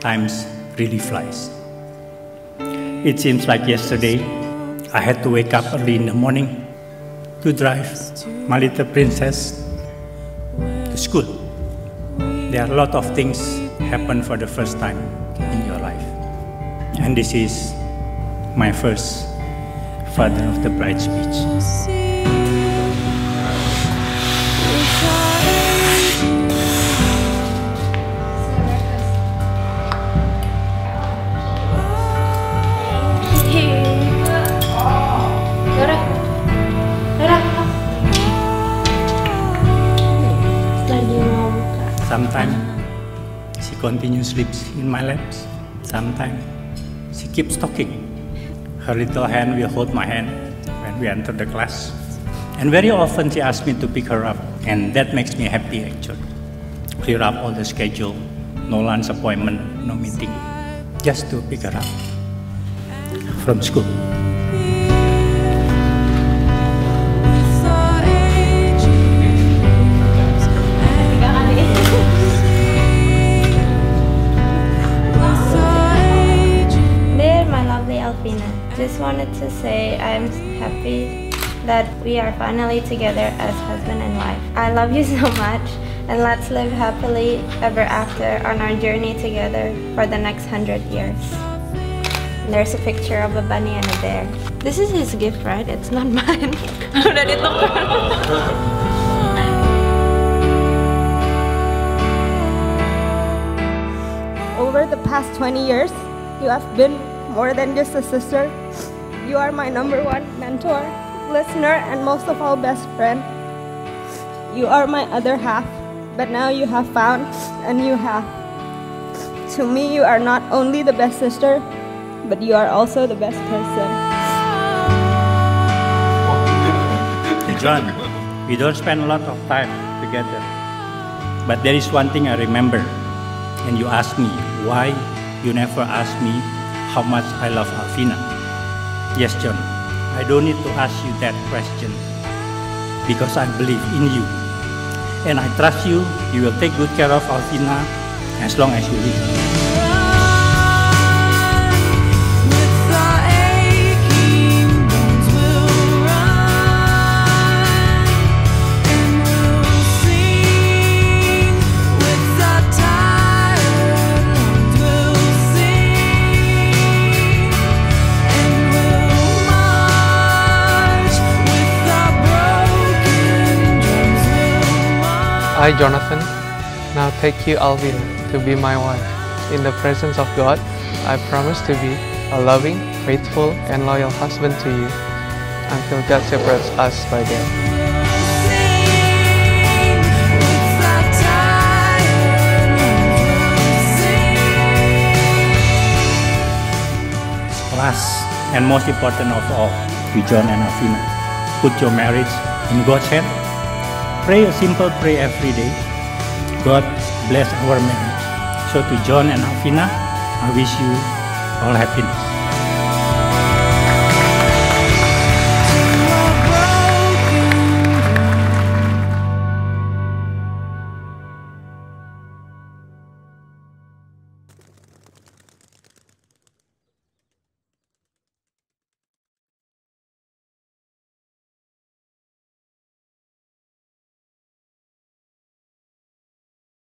Time really flies. It seems like yesterday I had to wake up early in the morning to drive my little princess to school. There are a lot of things happen for the first time in your life. And this is my first Father of the Bride speech. Sometimes she continues sleeps in my laps. Sometimes she keeps talking. Her little hand will hold my hand when we enter the class. And very often she asks me to pick her up, and that makes me happy actually. Clear up all the schedule, no lunch appointment, no meeting, just to pick her up from school. Alvina, just wanted to say I'm happy that we are finally together as husband and wife. I love you so much, and let's live happily ever after on our journey together for the next 100 years. There's a picture of a bunny and a bear. This is his gift, right? It's not mine. Over the past 20 years, you have been more than just a sister. You are my #1 mentor, listener, and most of all, best friend. You are my other half, but now you have found a new half. To me, you are not only the best sister, but you are also the best person. Jon, we don't spend a lot of time together, but there is one thing I remember, and you asked me why you never asked me how much I love Alvina. Yes, Jon, I don't need to ask you that question because I believe in you. And I trust you, you will take good care of Alvina as long as you live. I, Jonathan, now take you, Alvina, to be my wife. In the presence of God, I promise to be a loving, faithful, and loyal husband to you until God separates us by death. Last and most important of all, you, Jon and Alvina, put your marriage in God's hand. Pray a simple prayer every day. God bless our marriage. So to Jon and Alvina, I wish you all happiness.